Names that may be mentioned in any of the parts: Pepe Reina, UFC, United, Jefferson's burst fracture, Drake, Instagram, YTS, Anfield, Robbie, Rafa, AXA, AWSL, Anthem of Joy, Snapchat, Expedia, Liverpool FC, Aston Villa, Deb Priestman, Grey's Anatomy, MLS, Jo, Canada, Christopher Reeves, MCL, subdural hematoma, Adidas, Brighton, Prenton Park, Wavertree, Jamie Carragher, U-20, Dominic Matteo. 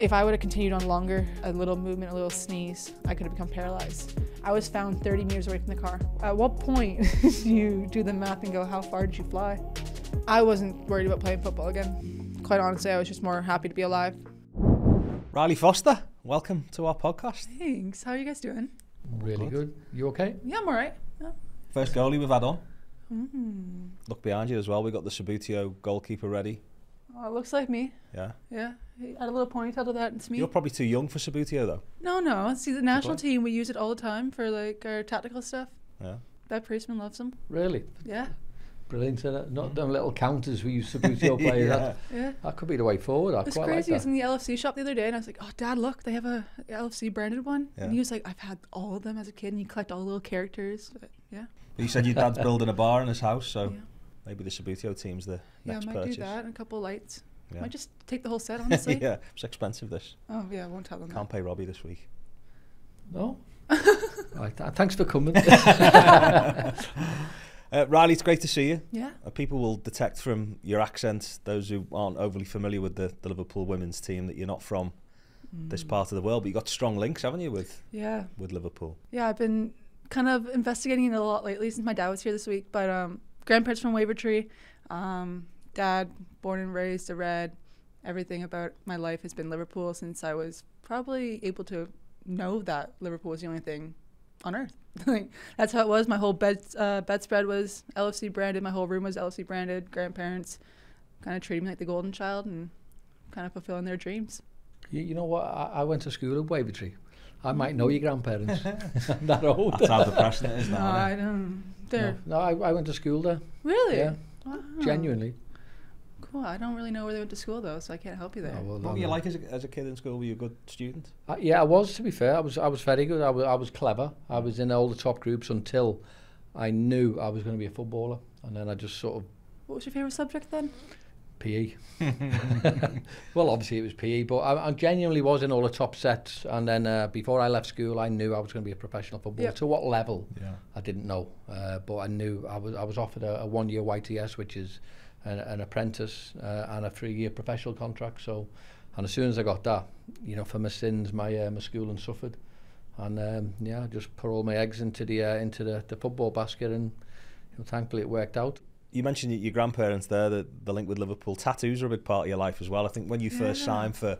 If I would have continued on longer, a little movement, a little sneeze, I could have become paralyzed. I was found 30 meters away from the car. At what point do you do the math and go, how far did you fly? I wasn't worried about playing football again. Quite honestly, I was just more happy to be alive. Rylee Foster, welcome to our podcast. Thanks, how are you guys doing? Really good. You okay? Yeah, I'm all right. Yeah. First goalie we've had on. Look behind you as well, we got the Subbuteo goalkeeper ready. Oh, it looks like me. Yeah? Yeah. Add a little ponytail to that, it's me. You're probably too young for Subbuteo though. No. See, the national team, we use it all the time for like our tactical stuff. Yeah. Deb Priestman loves them. Really? Yeah. Brilliant. So not done little counters we use Subbuteo players. That could be the way forward. I quite like that. It's crazy. I was in the LFC shop the other day and I was like, oh Dad, look, they have a LFC branded one. Yeah. And he was like, I've had all of them as a kid and you collect all the little characters. But, yeah. But you said your dad's building a bar in his house, so maybe the Subbuteo team's the next purchase. Yeah, I might do that and a couple of lights. Yeah. Might just take the whole set, honestly. Yeah, it's expensive this. Oh yeah, I won't tell them. Can't pay Robbie this week. No. Right, thanks for coming. Rylee, it's great to see you. Yeah. People will detect from your accent, those who aren't overly familiar with the Liverpool women's team, that you're not from this part of the world, but you've got strong links, haven't you, with Liverpool? Yeah, I've been kind of investigating it a lot lately since my dad was here this week, but grandparents from Wavertree, dad, born and raised a Red. Everything about my life has been Liverpool since I was probably able to know that Liverpool was the only thing on earth. Like, that's how it was. My whole bedspread was LFC branded. My whole room was LFC branded. Grandparents kind of treated me like the golden child and kind of fulfilling their dreams. You know what? I went to school at Wavertree. I might know your grandparents. I'm that old. That's how depressing it is now. No, I don't. No, I went to school there. Really? Yeah. Wow. Genuinely. Cool. I don't really know where they went to school though, so I can't help you there. No, well, what were you like as a kid in school? Were you a good student? Yeah, I was. To be fair, I was very good. I was clever. I was in all the top groups until I knew I was going to be a footballer, and then I just sort of. What was your favourite subject then? PE. Well, obviously it was PE, but I genuinely was in all the top sets. And then before I left school, I knew I was going to be a professional footballer. Yep. To what level? Yeah. I didn't know, but I knew I was offered a one-year YTS, which is an apprentice and a three-year professional contract. So, and as soon as I got that, you know, for my sins, my schooling suffered, and yeah, I just put all my eggs into the football basket, and you know, thankfully it worked out. You mentioned your grandparents there, the link with Liverpool. Tattoos are a big part of your life as well. I think when you first signed for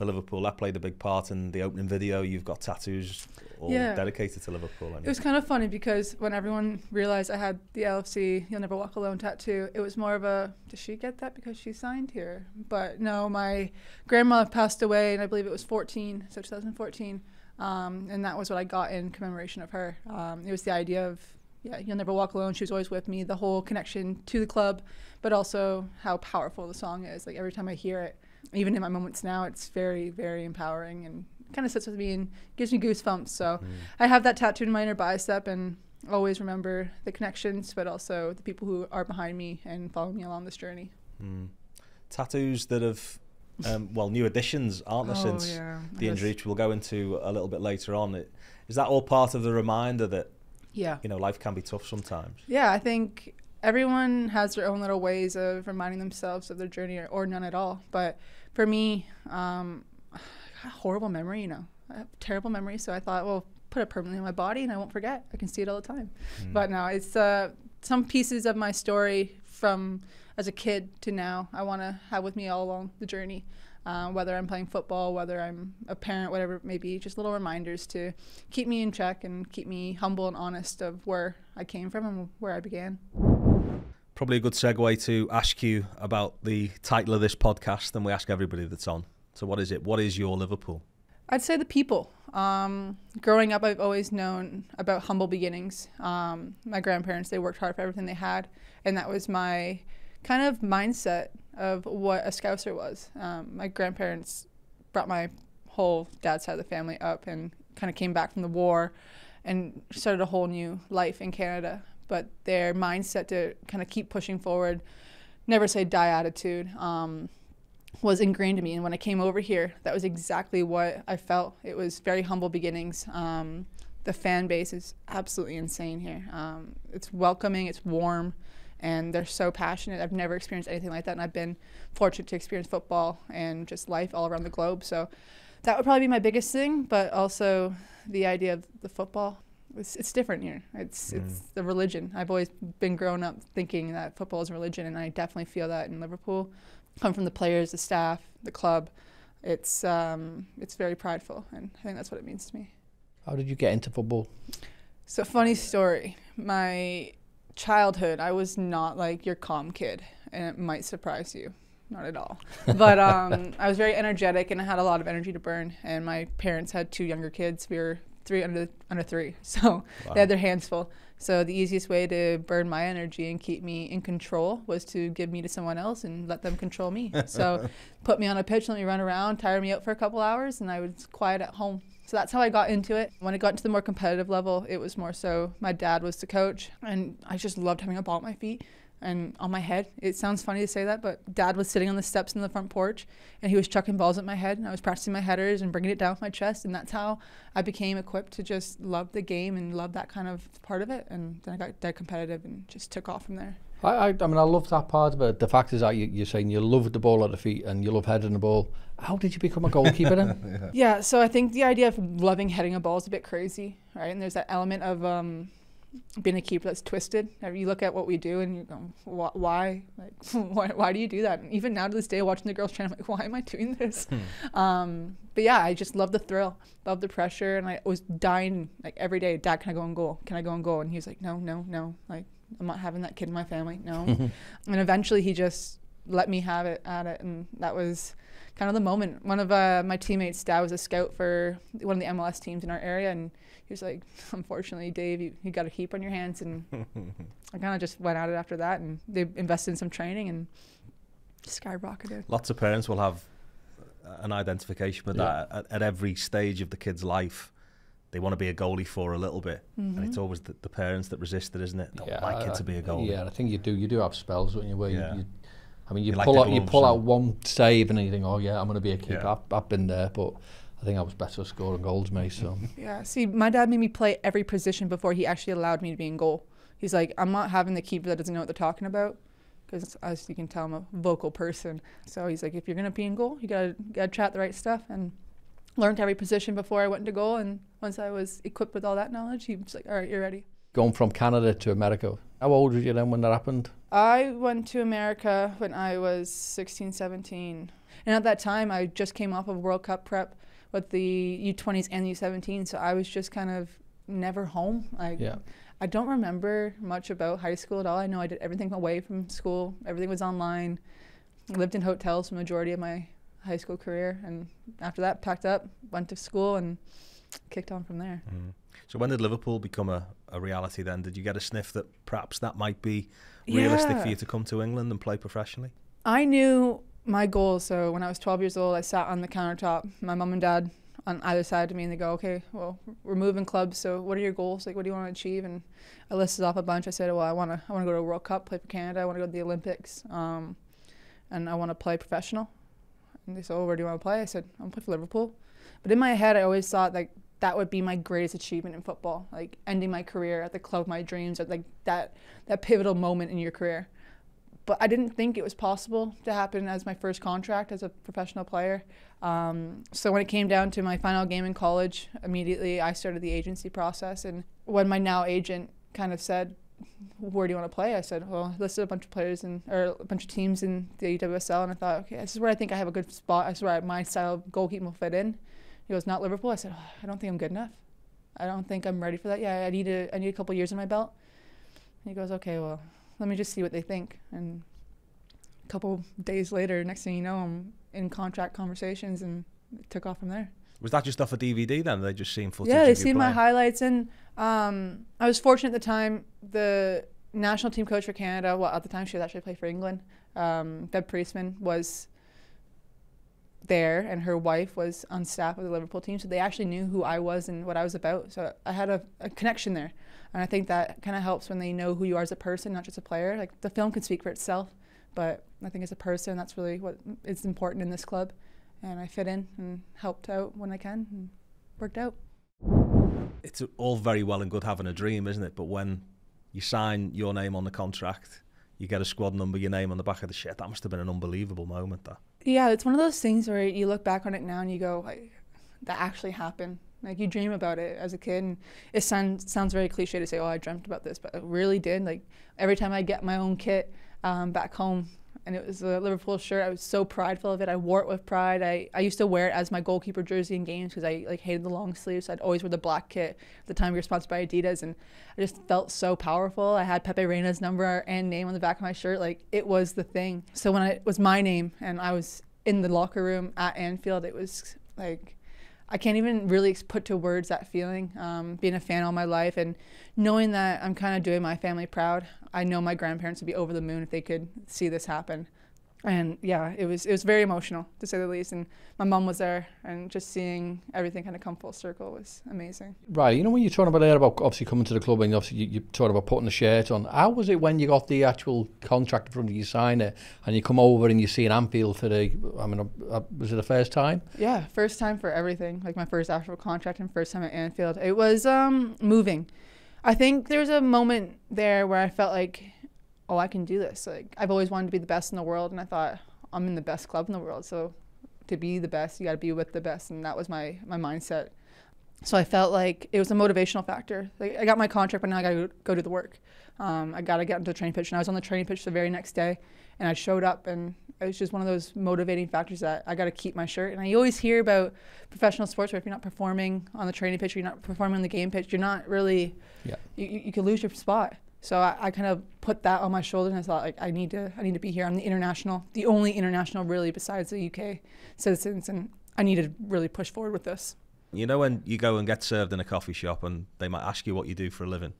Liverpool, that played a big part in the opening video. You've got tattoos all dedicated to Liverpool. Anyway. It was kind of funny because when everyone realised I had the LFC You'll Never Walk Alone tattoo, it was more of a, does she get that because she signed here? But no, my grandma passed away and I believe it was 14, so 2014. And that was what I got in commemoration of her. It was the idea of, yeah, You'll Never Walk Alone. She was always with me, the whole connection to the club, but also how powerful the song is. Like every time I hear it, even in my moments now, it's very, very empowering and kind of sits with me and gives me goosebumps. So I have that tattooed in my inner bicep and always remember the connections, but also the people who are behind me and follow me along this journey. Tattoos that have, well, new additions, aren't there, since the injury, which we'll go into a little bit later on. Is that all part of the reminder that, yeah, you know, life can be tough sometimes? Yeah, I think everyone has their own little ways of reminding themselves of their journey, or none at all. But for me, I got a horrible memory, you know. I have a terrible memory, so I thought, well, put it permanently in my body and I won't forget. I can see it all the time. But no, it's some pieces of my story from as a kid to now I want to have with me all along the journey. Whether I'm playing football, whether I'm a parent, whatever it may be, just little reminders to keep me in check and keep me humble and honest of where I came from and where I began. Probably a good segue to ask you about the title of this podcast, and we ask everybody that's on. So what is it? What is your Liverpool? I'd say the people. Growing up, I've always known about humble beginnings. My grandparents, they worked hard for everything they had, and that was my kind of mindset of what a Scouser was. My grandparents brought my whole dad's side of the family up and kind of came back from the war and started a whole new life in Canada. But their mindset to kind of keep pushing forward, never say die attitude, was ingrained in me. And when I came over here, that was exactly what I felt. It was very humble beginnings. The fan base is absolutely insane here. It's welcoming, it's warm. and they're so passionate. I've never experienced anything like that, and I've been fortunate to experience football and just life all around the globe. So that would probably be my biggest thing, but also the idea of the football. It's different here. It's the religion. I've always been grown up thinking that football is a religion, and I definitely feel that in Liverpool. Come from the players, the staff, the club. It's very prideful, and I think that's what it means to me. How did you get into football? So, funny story. My childhood, I was not like your calm kid, and it might surprise you. Not at all. But I was very energetic, and I had a lot of energy to burn, and my parents had 2 younger kids. We were 3 under 3, so wow. They had their hands full. So the easiest way to burn my energy and keep me in control was to give me to someone else and let them control me. So put me on a pitch, let me run around, tire me out for a couple hours, and I was quiet at home. So that's how I got into it. When I got into the more competitive level, it was more so my dad was the coach, and I just loved having a ball at my feet and on my head. It sounds funny to say that, but Dad was sitting on the steps in the front porch, and he was chucking balls at my head, and I was practicing my headers and bringing it down with my chest, and that's how I became equipped to just love the game and love that kind of part of it. And then I got dead competitive and just took off from there. I mean, I love that part of it. The fact is that you're saying you love the ball at the feet and you love heading the ball. How did you become a goalkeeper then? Yeah, so I think the idea of loving heading a ball is a bit crazy, right? And there's that element of being a keeper that's twisted. You look at what we do and you go, why? Like, why do you do that? And even now to this day, watching the girls train, I'm like, why am I doing this? But yeah, I just love the thrill, love the pressure, and I was dying like every day. Dad, can I go on goal? Can I go on goal? And he was like, no. Like, I'm not having that kid in my family. No. And eventually he just let me have it at it, and that was kind of the moment. One of my teammates' dad was a scout for one of the MLS teams in our area, and he was like, unfortunately, Dave, you got a heap on your hands. And I kind of just went at it after that, and they invested in some training and skyrocketed. Lots of parents will have an identification with that. At every stage of the kid's life, they want to be a goalie for a little bit, and it's always the parents that resist it, isn't it? Don't like it to be a goalie. Yeah, I think you do have spells, don't you, where I mean, you pull out one save and you think, oh yeah, I'm going to be a keeper. I've been there, but I think I was better at scoring goals, mate. So yeah, see, my dad made me play every position before he actually allowed me to be in goal. He's like, I'm not having the keeper that doesn't know what they're talking about, because as you can tell, I'm a vocal person. So he's like, if you're going to be in goal, you gotta chat the right stuff, and learned every position before I went into goal. And once I was equipped with all that knowledge, he was like, all right, you're ready. Going from Canada to America, how old were you then when that happened? I went to America when I was 16, 17. And at that time, I just came off of World Cup prep with the U-20s and the U-17, so I was just kind of never home. I don't remember much about high school at all. I know I did everything away from school. Everything was online. I lived in hotels for the majority of my high school career, and after that, packed up, went to school, and kicked on from there. So when did Liverpool become a reality then? Did you get a sniff that perhaps that might be realistic for you to come to England and play professionally? I knew my goal. So when I was 12 years old, I sat on the countertop, my mum and dad on either side of me, and they go, okay, well, we're moving clubs, so what are your goals? Like, what do you want to achieve? And I listed off a bunch. I said, well, I want to go to a World Cup, play for Canada, I want to go to the Olympics, and I want to play professional. And they said, oh, where do you want to play? I said, I want to play for Liverpool. But in my head, I always thought, like, that would be my greatest achievement in football, like ending my career at the club of my dreams, at like that pivotal moment in your career. But I didn't think it was possible to happen as my first contract as a professional player. So when it came down to my final game in college, immediately I started the agency process. And when my now agent kind of said, where do you want to play? I said, well, I listed a bunch of players or a bunch of teams in the AWSL, and I thought, okay, this is where I think I have a good spot. This is where my style of goalkeeping will fit in. He goes, not Liverpool. I said, oh, I don't think I'm good enough. I don't think I'm ready for that. Yeah, I need a couple years in my belt. And he goes, okay, well, let me just see what they think. And a couple days later, next thing you know, I'm in contract conversations, and it took off from there. Was that just off a DVD then? They just seen footage? Yeah, they seen my highlights. And I was fortunate at the time, the national team coach for Canada, well, at the time she was actually playing for England, Deb Priestman, was there, and her wife was on staff with the Liverpool team, so they actually knew who I was and what I was about. So I had a connection there, and I think that kind of helps when they know who you are as a person, not just a player. Like, the film can speak for itself, but I think as a person, that's really what is important in this club. And I fit in and helped out when I can, and worked out. It's all very well and good having a dream, isn't it? But when you sign your name on the contract, you get a squad number, your name on the back of the shirt. That must have been an unbelievable moment, that. Yeah, it's one of those things where you look back on it now and you go, like, that actually happened. Like, you dream about it as a kid, and it sounds very cliche to say, oh, I dreamt about this, but it really did. Like, every time I get my own kit back home, and it was a Liverpool shirt, I was so prideful of it. I wore it with pride. I used to wear it as my goalkeeper jersey in games because I hated the long sleeves. So I'd always wear the black kit. At the time, we were sponsored by Adidas, and I just felt so powerful. I had Pepe Reina's number and name on the back of my shirt. Like, it was the thing. So when it was my name and I was in the locker room at Anfield, it was like, I can't even really put to words that feeling, being a fan all my life and knowing that I'm kind of doing my family proud. I know my grandparents would be over the moon if they could see this happen. And yeah, it was very emotional, to say the least. And my mom was there, and just seeing everything kind of come full circle was amazing. Right, you know, when you're talking about there about obviously coming to the club and obviously you're talking about putting the shirt on, how was it when you got the actual contract in front of you, sign it, and you come over and you see an Anfield for the, I mean, was it the first time? Yeah, first time for everything. Like, my first actual contract and first time at Anfield. It was moving. I think there was a moment there where I felt like, oh, I can do this. Like, I've always wanted to be the best in the world, and I thought, I'm in the best club in the world, so to be the best, you gotta be with the best, and that was my mindset. So I felt like it was a motivational factor. Like, I got my contract, but now I gotta go do the work. I gotta get into the training pitch, and I was on the training pitch the very next day, and I showed up, and it was just one of those motivating factors that I gotta keep my shirt. And I always hear about professional sports where if you're not performing on the training pitch, or you're not performing on the game pitch, you're not really, yeah, you can lose your spot. So I kind of put that on my shoulders, and I thought, like, I need to be here. I'm the international, the only international really besides the UK citizens, and I need to really push forward with this. You know, when you go and get served in a coffee shop and they might ask you what you do for a living,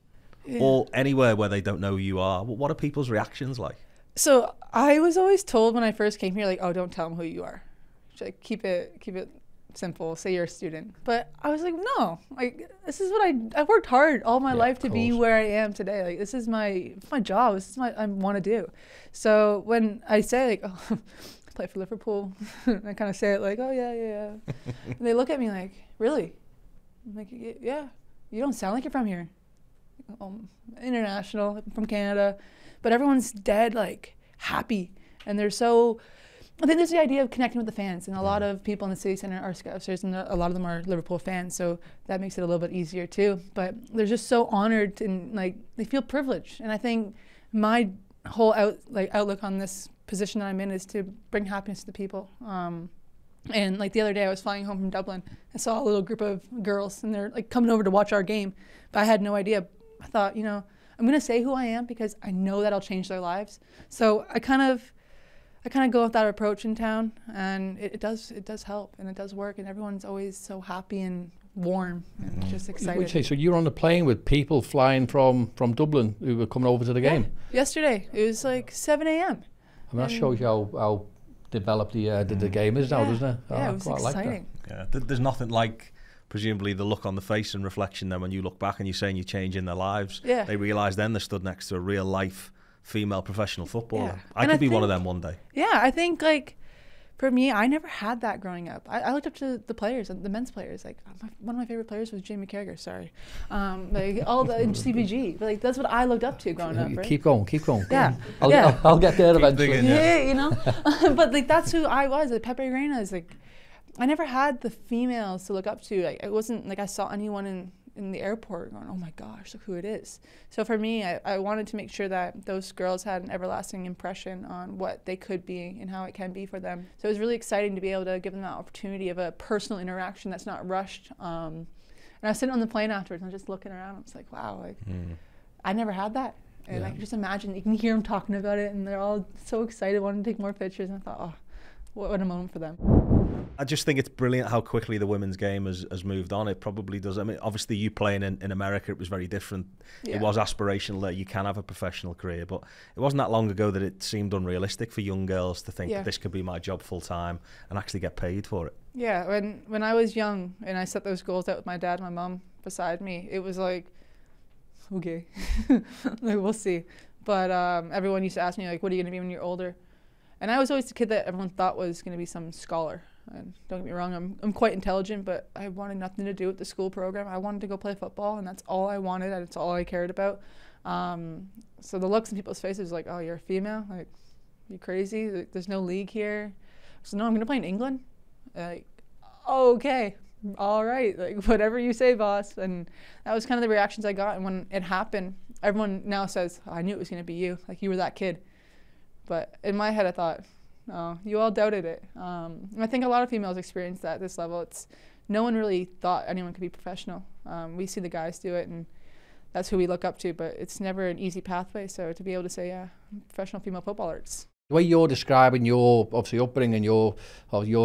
yeah, or anywhere where they don't know who you are, what are people's reactions like? So I was always told when I first came here, like, oh, don't tell them who you are. Like, keep it simple, say you're a student. But I was like, no, like, this is what I worked hard all my life to be where I am today. Like, this is my job, this is what I want to do. So when I say, like, oh, I play for Liverpool, I kind of say it like, oh yeah. And they look at me like, really? I'm like, yeah, you don't sound like you're from here. International, I'm from Canada. But everyone's dead, like, happy, and they're so, I think there's the idea of connecting with the fans, and a lot of people in the city centre are Scousers, and a lot of them are Liverpool fans, so that makes it a little bit easier too. But they're just so honoured, and like, they feel privileged. And I think my whole outlook on this position that I'm in is to bring happiness to the people. And like, the other day I was flying home from Dublin, I saw a little group of girls, and they're like coming over to watch our game, but I had no idea. I thought, you know, I'm going to say who I am because I know that'll change their lives. So I kind of go with that approach in town, and it does help, and it does work, and everyone's always so happy and warm and just excited. So you were on the plane with people flying from Dublin who were coming over to the game? Yeah. Yesterday, it was like 7 a.m. I mean, that shows you how developed the game is now, doesn't it? Yeah, it was quite exciting. Like that. Yeah, there's nothing like, presumably, the look on the face and reflection then when you look back and you're saying you're changing their lives. Yeah. They realise then they're stood next to a real life female professional footballer. Yeah. I think I could be one of them one day. Yeah, I think, like, for me, I never had that growing up. I looked up to the players, the men's players. Like, one of my favorite players was Jamie Carragher, sorry. Like, all the CBG. But, like, that's what I looked up to growing up, right? Keep going. Yeah. I'll get there eventually. You know? But, like, that's who I was. Like, Pepe Reina is, like, I never had the females to look up to. Like, it wasn't like I saw anyone in the airport going, oh my gosh, look who it is. So for me, I wanted to make sure that those girls had an everlasting impression on what they could be and how it can be for them. So it was really exciting to be able to give them that opportunity of a personal interaction that's not rushed. And I was sitting on the plane afterwards and I was just looking around, I was like, wow, like, I never had that. And I can just imagine, you can hear them talking about it and they're all so excited, wanting to take more pictures. And I thought, oh, what a moment for them. I just think it's brilliant how quickly the women's game has moved on. It probably does. I mean, obviously, you playing in America, it was very different. Yeah. It was aspirational that you can have a professional career, but it wasn't that long ago that it seemed unrealistic for young girls to think that this could be my job full time and actually get paid for it. Yeah, when I was young and I set those goals out with my dad and my mom beside me, it was like, okay, like, we'll see. But everyone used to ask me, like, what are you going to be when you're older? And I was always the kid that everyone thought was going to be some scholar. And don't get me wrong, I'm quite intelligent, but I wanted nothing to do with the school program. I wanted to go play football, and that's all I wanted, and it's all I cared about. So the looks in people's faces like, oh, you're a female? Like, you crazy? Like, there's no league here. So no, I'm going to play in England? Like, okay, all right, like whatever you say, boss. And that was kind of the reactions I got. And when it happened, everyone now says, oh, I knew it was going to be you. Like, you were that kid. But in my head, I thought, no, you all doubted it. And I think a lot of females experience that at this level. It's no one really thought anyone could be professional. We see the guys do it, and that's who we look up to, but it's never an easy pathway. So to be able to say, yeah, professional female footballer, it's... The way you're describing your, obviously, upbringing, your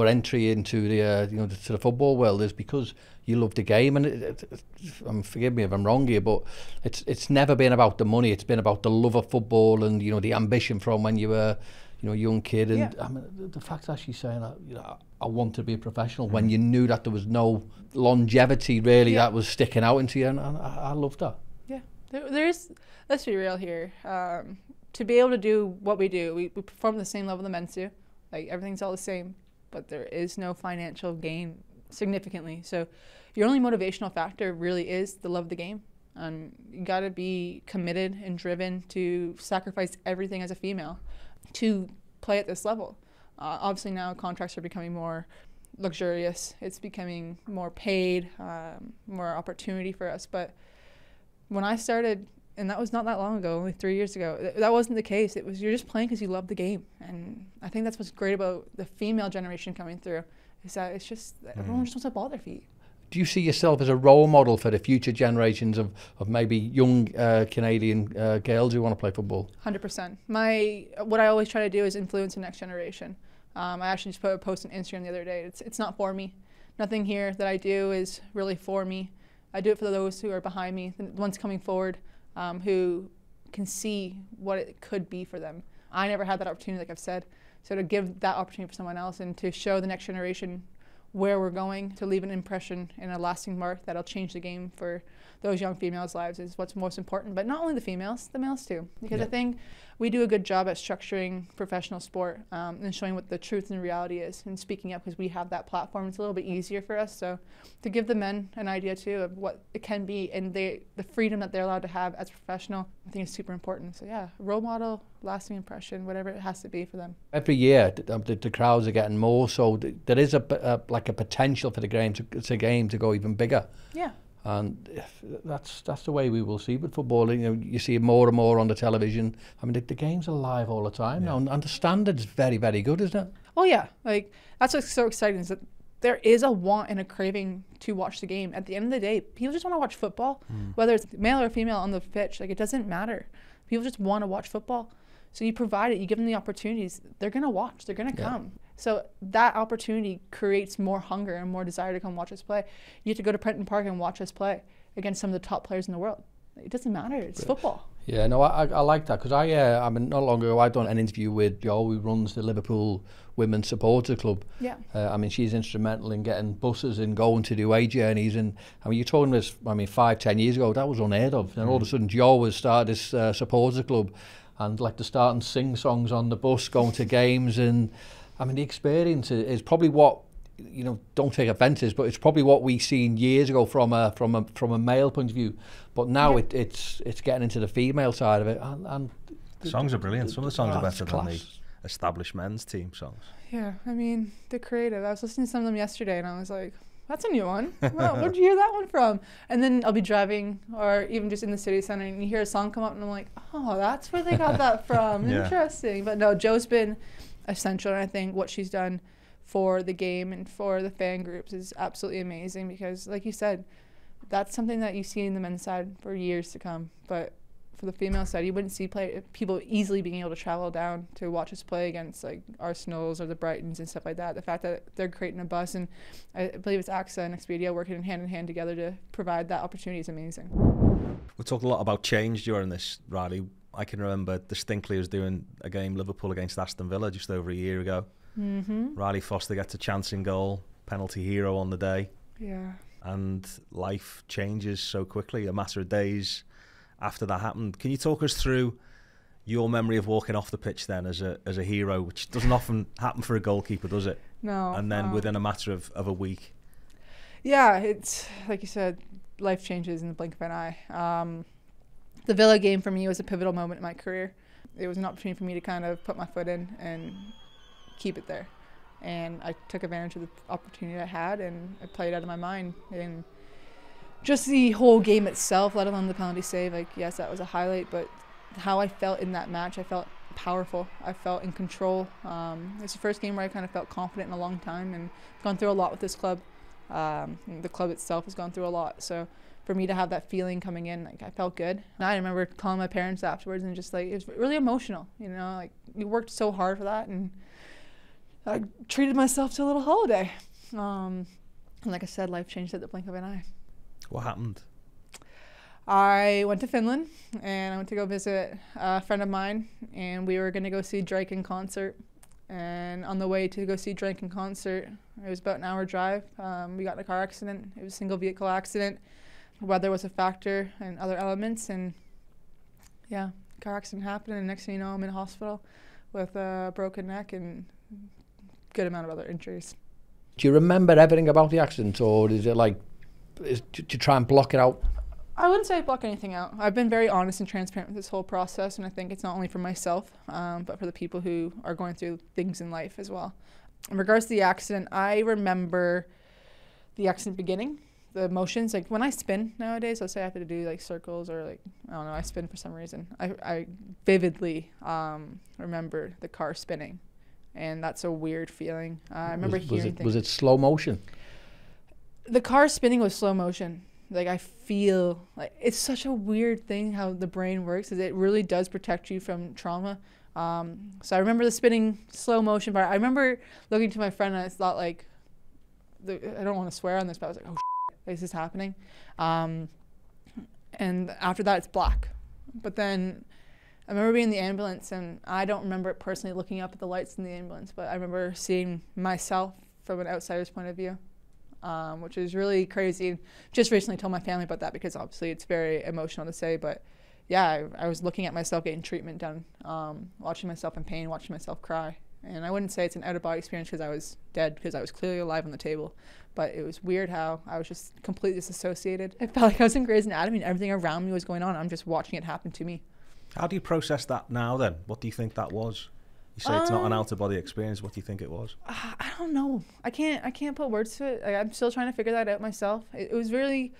entry into the, you know, to the football world is because you love the game. And forgive me if I'm wrong here, but it's never been about the money. It's been about the love of football and, you know, the ambition from when you were, you know, a young kid. And yeah. I mean, the fact that she's saying that, you know, I want to be a professional when you knew that there was no longevity really that was sticking out into you, and I love that. Yeah, there's, let's be real here. To be able to do what we do, we perform the same level the men's do. Like, everything's all the same, but there is no financial gain significantly. So your only motivational factor really is the love of the game. You gotta be committed and driven to sacrifice everything as a female to play at this level. Obviously now contracts are becoming more luxurious. It's becoming more paid, more opportunity for us. But when I started, and that was not that long ago, only 3 years ago, that wasn't the case. It was, you're just playing because you love the game. And I think that's what's great about the female generation coming through, is that it's just, everyone just wants a ball at their feet. Do you see yourself as a role model for the future generations of maybe young Canadian girls who want to play football? 100%. What I always try to do is influence the next generation. I actually just put a post on Instagram the other day. It's not for me. Nothing here that I do is really for me. I do it for those who are behind me, the ones coming forward, who can see what it could be for them. I never had that opportunity, like I've said. So to give that opportunity for someone else and to show the next generation where we're going, to leave an impression and a lasting mark that'll change the game for those young females' lives is what's most important. But not only the females, the males too. Because I think we do a good job at structuring professional sport and showing what the truth and reality is and speaking up because we have that platform. It's a little bit easier for us. So to give the men an idea too of what it can be and the freedom that they're allowed to have as a professional, I think is super important. So yeah, role model, lasting impression, whatever it has to be for them. Every year, the crowds are getting more, so there is a potential for the game to go even bigger. Yeah. And that's the way we will see with football. You know, you see it more and more on the television. I mean, the games are live all the time now, and the standard's very, very good, isn't it? Oh yeah, like that's what's so exciting is that there is a want and a craving to watch the game. At the end of the day, people just want to watch football, whether it's male or female on the pitch. Like, it doesn't matter. People just want to watch football. So you provide it, you give them the opportunities, they're gonna watch, they're gonna come. So that opportunity creates more hunger and more desire to come watch us play. You have to go to Prenton Park and watch us play against some of the top players in the world. It doesn't matter, it's football. Yeah, no, I like that, because I mean, not long ago, I done an interview with Jo, who runs the Liverpool Women's Supporter Club. Yeah. I mean, she's instrumental in getting buses and going to do aid journeys. And I mean, you're talking this, I mean, 5, 10 years ago, that was unheard of. And all of a sudden, Jo has started this supporter club, and like to start and sing songs on the bus, going to games. And I mean, the experience is probably what, you know, don't take offences, but it's probably what we seen years ago from a male point of view. But now it's getting into the female side of it. And the songs are brilliant. Some of the songs are better than the established men's team songs. Yeah, I mean, they're creative. I was listening to some of them yesterday, and I was like, that's a new one. Wow, where'd you hear that one from? And then I'll be driving or even just in the city center and you hear a song come up and I'm like, oh, that's where they got that from. Interesting. But no, Jo's been essential, and I think what she's done for the game and for the fan groups is absolutely amazing, because like you said, that's something that you see in the men's side for years to come. But for the female side, you wouldn't see people easily being able to travel down to watch us play against like Arsenals or the Brightons and stuff like that. The fact that they're creating a bus, and I believe it's AXA and Expedia working hand in hand together to provide that opportunity, is amazing. We talked a lot about change during this, Rylee. I can remember distinctly I was doing a game, Liverpool against Aston Villa, just over a year ago. Rylee Foster gets a chance in goal, penalty hero on the day. Yeah. And life changes so quickly, a matter of days after that happened. Can you talk us through your memory of walking off the pitch then as a hero, which doesn't often happen for a goalkeeper, does it? No. And then within a matter of a week. Yeah, it's like you said, life changes in the blink of an eye. the Villa game for me was a pivotal moment in my career. It was an opportunity for me to kind of put my foot in and keep it there. And I took advantage of the opportunity I had, and I played out of my mind. And just the whole game itself, let alone the penalty save, like, yes, that was a highlight, but how I felt in that match, I felt powerful. I felt in control. It's the first game where I kind of felt confident in a long time, and I've gone through a lot with this club. The club itself has gone through a lot. So for me to have that feeling coming in, like, I felt good. And I remember calling my parents afterwards and just, like, it was really emotional, you know, like, we worked so hard for that, and I treated myself to a little holiday. And like I said, life changed at the blink of an eye. What happened? I went to Finland, and I went to go visit a friend of mine, and we were going to go see Drake in concert. And on the way to go see Drake in concert, it was about an hour drive. We got in a car accident. It was a single vehicle accident. Weather was a factor and other elements, and yeah, car accident happened, and next thing you know, I'm in hospital with a broken neck and good amount of other injuries. Do you remember everything about the accident, or is it like to try and block it out? I wouldn't say I block anything out. I've been very honest and transparent with this whole process, and I think it's not only for myself, but for the people who are going through things in life as well. In regards to the accident, I remember the accident beginning, the motions. Like, when I spin nowadays, let's say I have to do like circles, or like, I don't know, I spin for some reason. I vividly remember the car spinning, and that's a weird feeling. I remember hearing things. Was it slow motion? The car spinning was slow motion. Like, I feel like it's such a weird thing how the brain works, is it really does protect you from trauma. So I remember the spinning slow motion part. I remember looking to my friend, and I thought, like, I don't want to swear on this, but I was like, oh, this is happening. And after that, it's black. But then I remember being in the ambulance, and I don't remember it personally looking up at the lights in the ambulance, but I remember seeing myself from an outsider's point of view, which is really crazy. And just recently told my family about that, because obviously it's very emotional to say, but yeah, I was looking at myself getting treatment done, watching myself in pain, watching myself cry. And I wouldn't say it's an out-of-body experience, because I was dead, because I was clearly alive on the table. But it was weird how I was just completely disassociated. I felt like I was in Grey's Anatomy, and everything around me was going on. I'm just watching it happen to me. How do you process that now, then? What do you think that was? You say it's not an out-of-body experience. What do you think it was? I don't know. I can't put words to it. Like, I'm still trying to figure that out myself. It was really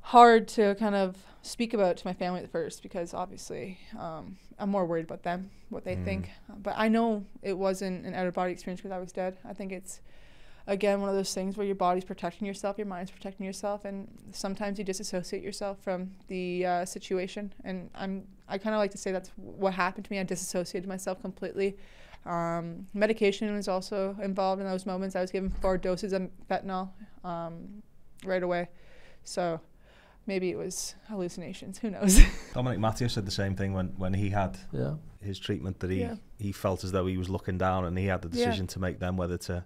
hard to kind of speak about to my family at first, because obviously I'm more worried about them, what they think. But I know it wasn't an out-of-body experience, because I was dead. I think it's, again, one of those things where your body's protecting yourself, your mind's protecting yourself, and sometimes you disassociate yourself from the situation. And I kind of like to say that's what happened to me. I disassociated myself completely. Medication was also involved in those moments. I was given 4 doses of fentanyl right away. So maybe it was hallucinations, who knows. Dominic Matteo said the same thing when he had his treatment, that he felt as though he was looking down, and he had the decision to make then whether to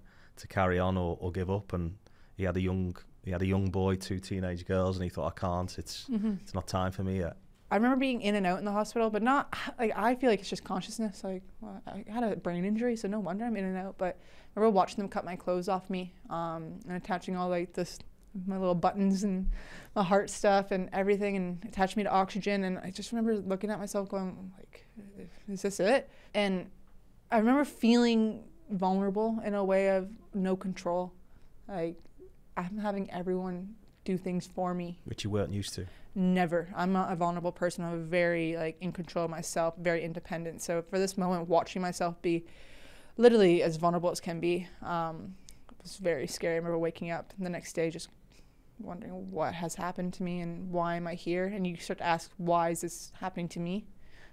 carry on or give up. And he had a young boy, 2 teenage girls, and he thought, I can't, it's not time for me yet. I remember being in and out in the hospital, but not like, I feel like it's just consciousness. Like, well, I had a brain injury, so no wonder I'm in and out. But I remember watching them cut my clothes off me, and attaching all like this, my little buttons and my heart stuff and everything, and attached me to oxygen. And I just remember looking at myself going, like, is this it? And I remember feeling vulnerable in a way of no control. Like, I'm having everyone do things for me, which you weren't used to. Never. I'm not a vulnerable person. I'm very, like, in control of myself, very independent. So for this moment, watching myself be literally as vulnerable as can be, it was very scary. I remember waking up the next day just wondering what has happened to me and why am I here? And you start to ask, why is this happening to me?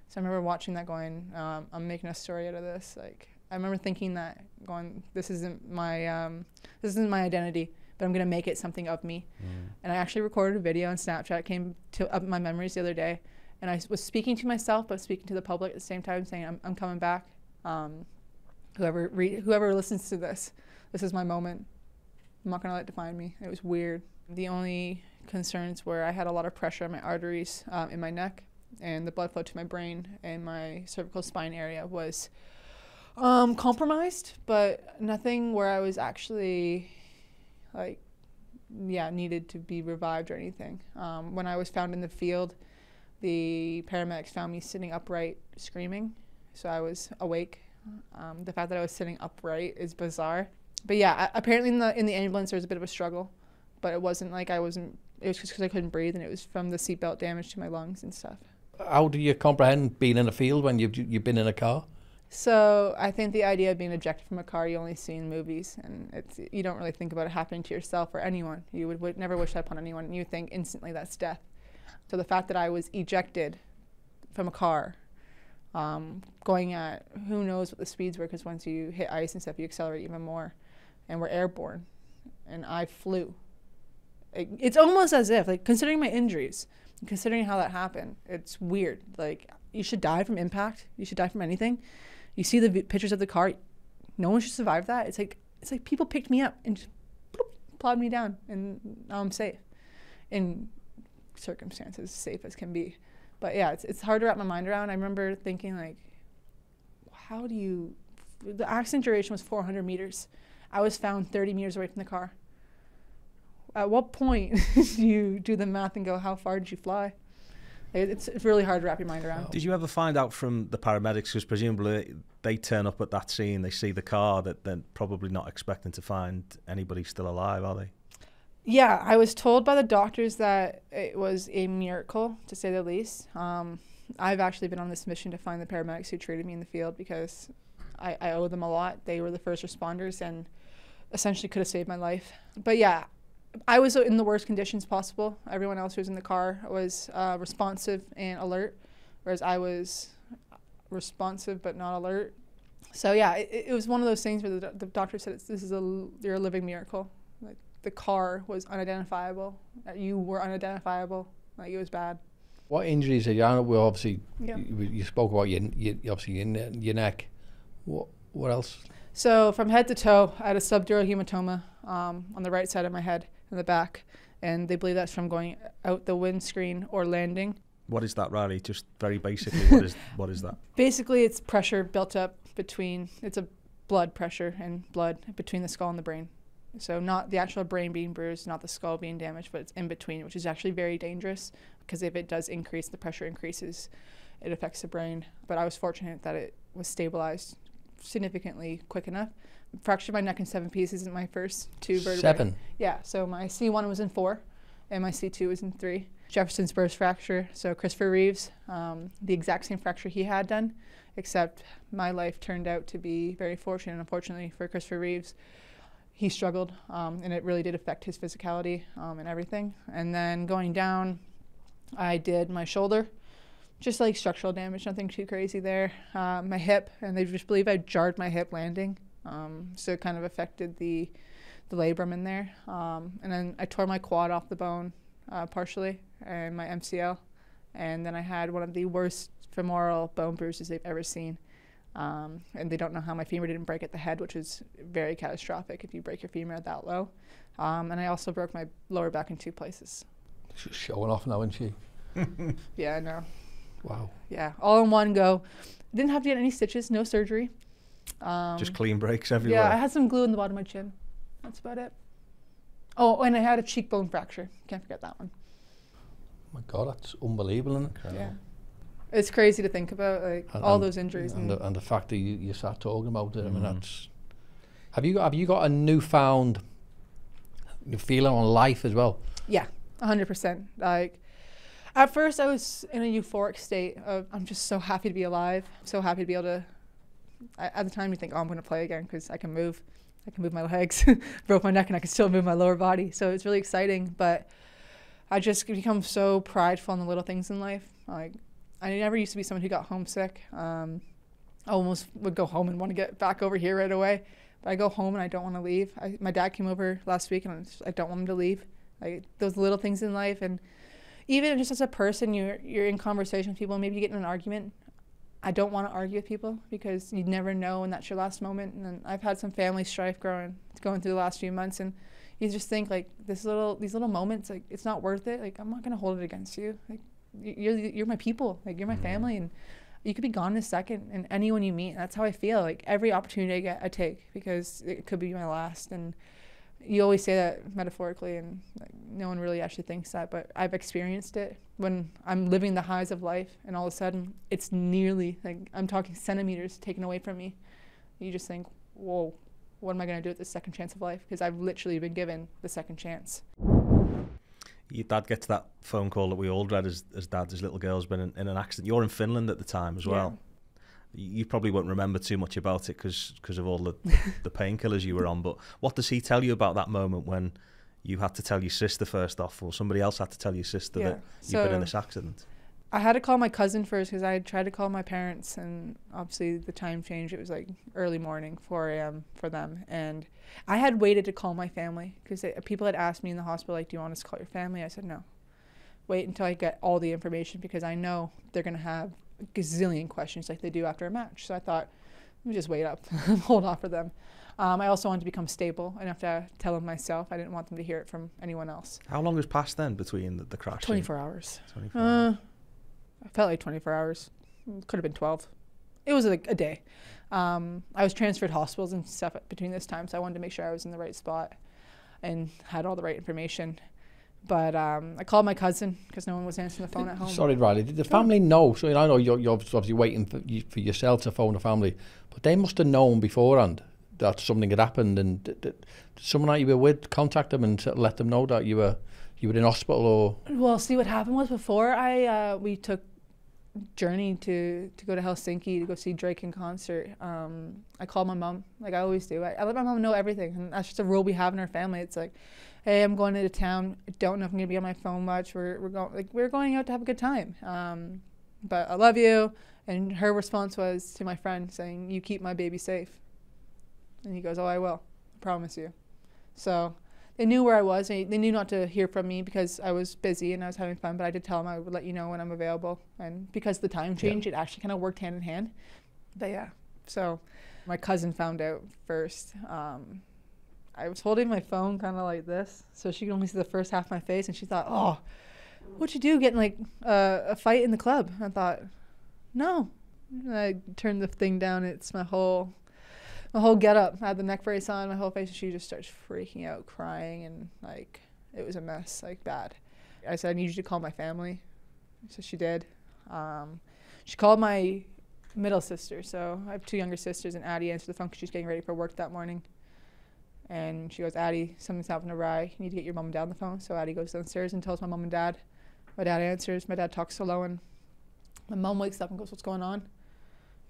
So I remember watching that going, I'm making a story out of this. Like, I remember thinking that, going, this isn't my identity, but I'm gonna make it something of me. And I actually recorded a video on Snapchat. It came to up my memories the other day, and I was speaking to myself but speaking to the public at the same time, saying, I'm coming back. Whoever listens to this, this is my moment. I'm not gonna let it define me. It was weird. The only concerns were I had a lot of pressure on my arteries in my neck, and the blood flow to my brain and my cervical spine area was compromised, but nothing where I was actually, like, needed to be revived or anything. When I was found in the field, the paramedics found me sitting upright screaming, so I was awake. The fact that I was sitting upright is bizarre. But yeah, apparently in the ambulance there was a bit of a struggle, but it wasn't like I wasn't, it was just because I couldn't breathe, and it was from the seatbelt damage to my lungs and stuff. How do you comprehend being in a field when you've been in a car? So I think the idea of being ejected from a car you only see in movies, and it's, you don't really think about it happening to yourself or anyone. You would never wish that upon anyone, and you think instantly that's death. So the fact that I was ejected from a car, going at who knows what the speeds were, because once you hit ice and stuff you accelerate even more, and we're airborne, and I flew. It's almost as if, like, considering my injuries, considering how that happened, it's weird. Like, you should die from impact. You should die from anything. You see the pictures of the car. No one should survive that. It's like people picked me up and just bloop, plowed me down, and now I'm safe. In circumstances, safe as can be. But yeah, it's hard to wrap my mind around. I remember thinking, like, how do you? The accident duration was 400 meters. I was found 30 meters away from the car. At what point do you do the math and go, how far did you fly? It's really hard to wrap your mind around. Did you ever find out from the paramedics, because presumably they turn up at that scene, they see the car, that they're probably not expecting to find anybody still alive, are they? Yeah, I was told by the doctors that it was a miracle, to say the least. I've actually been on this mission to find the paramedics who treated me in the field, because I owe them a lot. They were the first responders and essentially could have saved my life. But yeah, I was in the worst conditions possible. Everyone else who was in the car was responsive and alert, whereas I was responsive but not alert. So yeah, it was one of those things where the doctor said, you're a living miracle. Like, the car was unidentifiable. You were unidentifiable. Like, it was bad. What injuries had you? Well, obviously, yeah. You spoke about your neck. What else? So from head to toe, I had a subdural hematoma on the right side of my head, in the back, and they believe that's from going out the windscreen or landing. What is that, Rylee? Just very basically, what is that? Basically, it's pressure built up between, it's a blood pressure and blood between the skull and the brain. So not the actual brain being bruised, not the skull being damaged, but it's in between, which is actually very dangerous, because if it does increase, the pressure increases, it affects the brain. But I was fortunate that it was stabilized significantly quick enough. Fractured my neck in 7 pieces in my first 2 vertebrae. 7? Yeah, so my C1 was in 4, and my C2 was in 3. Jefferson's burst fracture, so Christopher Reeves, the exact same fracture he had done, except my life turned out to be very fortunate. Unfortunately for Christopher Reeves, he struggled, and it really did affect his physicality and everything. And then going down, I did my shoulder, just like structural damage, nothing too crazy there. My hip, and they just believe I jarred my hip landing. So it kind of affected the labrum in there. And then I tore my quad off the bone partially, and my MCL. And then I had one of the worst femoral bone bruises they've ever seen. And they don't know how my femur didn't break at the head, which is very catastrophic if you break your femur that low. And I also broke my lower back in 2 places. She's showing off now, isn't she? Yeah, I know. Wow. Yeah, all in one go. Didn't have to get any stitches, no surgery. Just clean breaks everywhere. Yeah, I had some glue in the bottom of my chin. That's about it. Oh, and I had a cheekbone fracture. Can't forget that one. Oh my God, that's unbelievable, isn't it? Yeah. It's crazy to think about, like, all those injuries. And the fact that you start talking about it, I mean, that's... Have you got a newfound feeling on life as well? Yeah, 100%. Like, at first I was in a euphoric state of, I'm just so happy to be alive. I'm so happy to be able to... At the time you think, oh, I'm going to play again because I can move. I can move my legs. Broke my neck and I can still move my lower body. So it's really exciting, but I just become so prideful in the little things in life. Like, I never used to be someone who got homesick. I almost would go home and want to get back over here right away. But I go home and I don't want to leave. My dad came over last week and I don't want him to leave. Like, those little things in life. And even just as a person, you're in conversation with people, maybe you get in an argument. I don't want to argue with people because you never know when that's your last moment. And I've had some family strife going through the last few months, and you just think, like, these little moments, like, it's not worth it. Like, I'm not going to hold it against you. Like, you're my people. Like, you're my family, and you could be gone in a second. And anyone you meet, and that's how I feel. Like, every opportunity I get, I take, because it could be my last. And you always say that metaphorically, and like, no one really actually thinks that, but I've experienced it when I'm living the highs of life, and all of a sudden it's nearly, like, I'm talking centimeters taken away from me. You just think, whoa, what am I going to do with this second chance of life? Because I've literally been given the second chance. Your dad gets that phone call that we all dread as dads, as little girls, been in an accident. You're in Finland at the time as well. Yeah. You probably won't remember too much about it because of all the painkillers you were on, but what does he tell you about that moment when you had to tell your sister first off, or somebody else had to tell your sister that you've been in this accident? I had to call my cousin first because I had tried to call my parents, and obviously the time change, it was like early morning, 4 a.m. for them. And I had waited to call my family because people had asked me in the hospital, like, do you want us to call your family? I said, no, wait until I get all the information, because I know they're going to have a gazillion questions like they do after a match. So I thought, let me just wait up, hold off for them. I also wanted to become stable enough to tell them myself. I didn't want them to hear it from anyone else. How long has passed then between the crash? 24 hours. 24 hours. I felt like 24 hours. Could have been 12. It was like a day. I was transferred hospitals and stuff between this time, so I wanted to make sure I was in the right spot and had all the right information. But I called my cousin because no one was answering the phone at home. Sorry, Rylee. Did the family know? So, you know, I know you're obviously waiting for yourself to phone the family, but they must have known beforehand that something had happened, and that someone that you were with contact them and let them know that you were in hospital, or? Well, see, what happened was before we took journey to go to Helsinki to go see Drake in concert, I called my mom, like I always do. I let my mom know everything, and that's just a rule we have in our family. It's like, hey, I'm going into town, I don't know if I'm gonna be on my phone much, we're going out to have a good time, but I love you. And her response was to my friend saying, you keep my baby safe. And he goes, oh, I will, I promise you. So they knew where I was, and they knew not to hear from me because I was busy and I was having fun, but I did tell them I would let you know when I'm available. And because the time change, it actually kind of worked hand in hand. But yeah, so my cousin found out first. I was holding my phone kind of like this, so she could only see the first half of my face, and she thought, oh, what'd you do, getting like a fight in the club? I thought, no. And I turned the thing down, it's my whole get up. I had the neck brace on, my whole face, and she just starts freaking out, crying, and like, it was a mess, like bad. I said, I need you to call my family. So she did. She called my middle sister. So I have two younger sisters, and Addie answered the phone because she's getting ready for work that morning. And she goes, Addie, something's happened awry. You need to get your mom and dad on the phone. So Addie goes downstairs and tells my mom and dad. My dad answers. My dad talks to Lowen. My mom wakes up and goes, what's going on?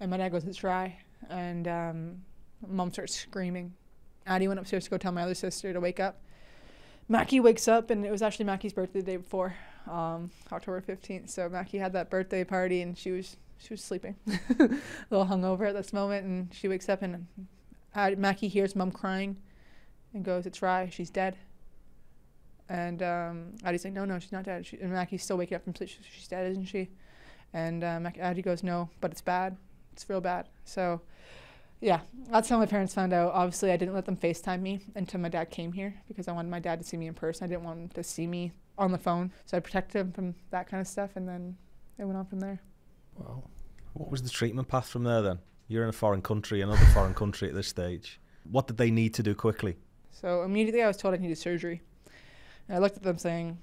And my dad goes, it's Rye. And Mom starts screaming. Addie went upstairs to go tell my other sister to wake up. Mackie wakes up, and it was actually Mackie's birthday the day before, October 15th. So Mackie had that birthday party, and she was sleeping, a little hungover at this moment. And she wakes up, and Mackie hears Mom crying, and goes, "It's Rye. She's dead." And Addie's like, "No, no, she's not dead." And Mackie's still waking up from sleep. She's dead, isn't she? And Addie goes, "No, but it's bad. It's real bad." So. Yeah, that's how my parents found out. Obviously, I didn't let them FaceTime me until my dad came here because I wanted my dad to see me in person. I didn't want him to see me on the phone. So I protected him from that kind of stuff, and then it went on from there. Wow. What was the treatment path from there then? You're in a foreign country, another foreign country at this stage. What did they need to do quickly? So immediately I was told I needed surgery. And I looked at them saying,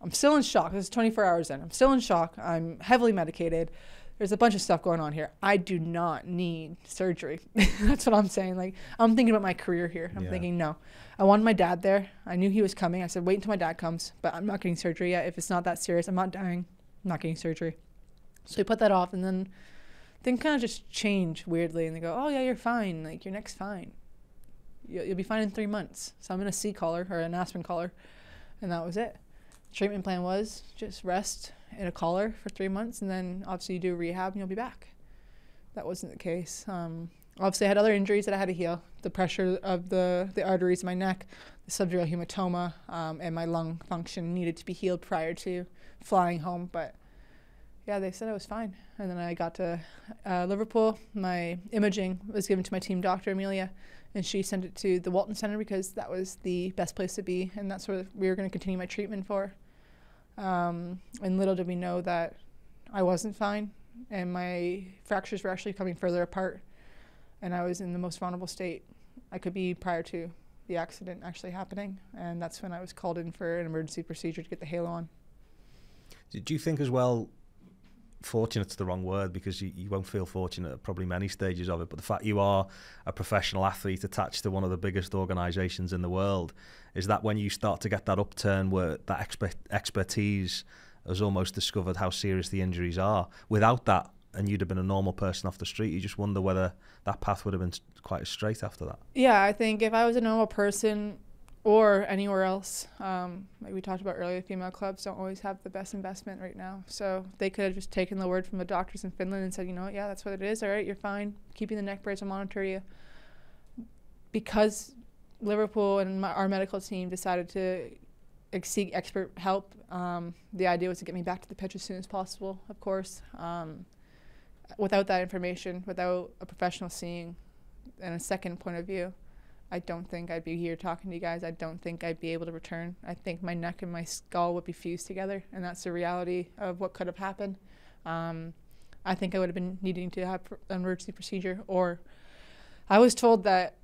I'm still in shock. This is 24 hours in. I'm still in shock. I'm heavily medicated. There's a bunch of stuff going on here. I do not need surgery. That's what I'm saying. Like, I'm thinking about my career here. I'm thinking, no. I wanted my dad there. I knew he was coming. I said, wait until my dad comes, but I'm not getting surgery yet. If it's not that serious, I'm not dying. I'm not getting surgery. So we put that off, and then things kind of just change weirdly, and they go, oh, yeah, you're fine. Like, your neck's fine. You'll be fine in 3 months. So I'm in a C collar or an aspirin collar, and that was it. Treatment plan was just rest in a collar for 3 months, and then obviously you do rehab and you'll be back. That wasn't the case. Obviously I had other injuries that I had to heal. The pressure of the arteries in my neck, the subdural hematoma, and my lung function needed to be healed prior to flying home. But yeah, they said I was fine. And then I got to Liverpool. My imaging was given to my team doctor, Amelia, and she sent it to the Walton Center because that was the best place to be, and that's where we were going to continue my treatment for. And little did we know that I wasn't fine, and my fractures were actually coming further apart, and I was in the most vulnerable state I could be prior to the accident actually happening, and that's when I was called in for an emergency procedure to get the halo on. Did you think as well, fortunate's the wrong word because you won't feel fortunate at probably many stages of it, but the fact you are a professional athlete attached to one of the biggest organisations in the world, is that when you start to get that upturn where that expertise has almost discovered how serious the injuries are? Without that, and you'd have been a normal person off the street, you just wonder whether that path would have been quite as straight after that. Yeah, I think if I was a normal person or anywhere else, like we talked about earlier, female clubs don't always have the best investment right now. So they could have just taken the word from the doctors in Finland and said, you know what, yeah, that's what it is. All right, you're fine. Keeping the neck brace will monitor you. Because Liverpool and our medical team decided to seek expert help, the idea was to get me back to the pitch as soon as possible, of course. Without that information, without a professional seeing and a second point of view, I don't think I'd be here talking to you guys. I don't think I'd be able to return. I think my neck and my skull would be fused together, and that's the reality of what could have happened. I think I would have been needing to have an emergency procedure, or I was told that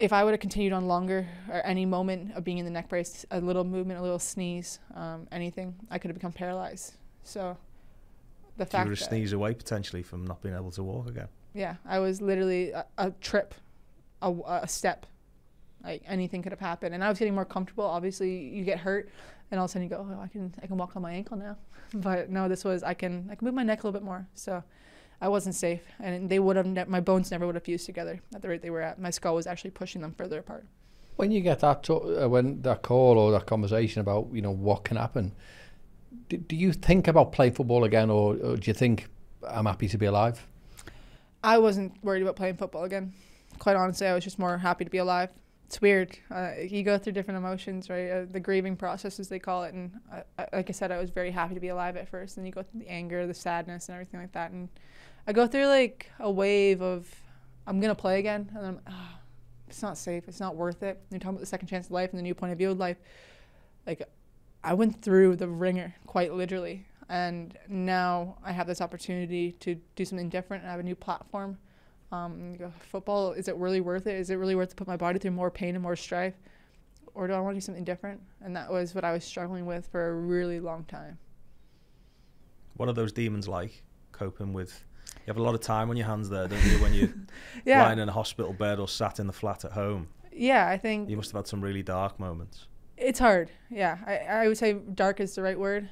if I would have continued on longer, or any moment of being in the neck brace, a little movement, a little sneeze, anything, I could have become paralyzed. So the fact that you were a sneeze away potentially from not being able to walk again. Yeah, I was literally a trip, a step, like anything could have happened. And I was getting more comfortable. Obviously, you get hurt, and all of a sudden you go, oh, I can walk on my ankle now. But no, this was I can move my neck a little bit more. So I wasn't safe, and they would have my bones never would have fused together at the rate they were at. My skull was actually pushing them further apart. When you get that when that call or that conversation about what can happen, do you think about playing football again, or do you think I'm happy to be alive? I wasn't worried about playing football again. Quite honestly, I was just more happy to be alive. It's weird. You go through different emotions, right? The grieving process, as they call it. And like I said, I was very happy to be alive at first. And you go through the anger, the sadness, and everything like that. And I go through like a wave of, I'm going to play again. And then I'm, oh, it's not safe. It's not worth it. And you're talking about the second chance of life and the new point of view of life. Like, I went through the ringer, quite literally, and now I have this opportunity to do something different and I have a new platform. And go, football, is it really worth it? Is it really worth to put my body through more pain and more strife? Or do I want to do something different? And that was what I was struggling with for a really long time. What are those demons like, coping with? You have a lot of time on your hands there, don't you, when you're yeah. lying in a hospital bed or sat in the flat at home? Yeah, I think. You must have had some really dark moments. It's hard, yeah. I would say dark is the right word.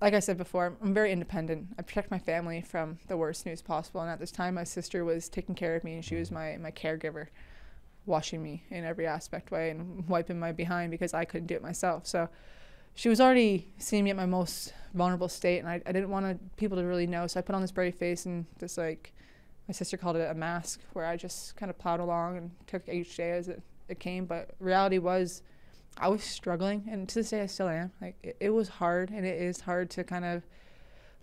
Like I said before, I'm very independent. I protect my family from the worst news possible. And at this time, my sister was taking care of me, and she was my caregiver, washing me in every aspect way and wiping my behind because I couldn't do it myself. So she was already seeing me at my most vulnerable state, and I didn't want people to really know. So I put on this brave face and this, like, my sister called it a mask, where I just kind of plowed along and took each day as it came. But reality was, I was struggling, and to this day I still am. Like, it was hard, and it is hard to kind of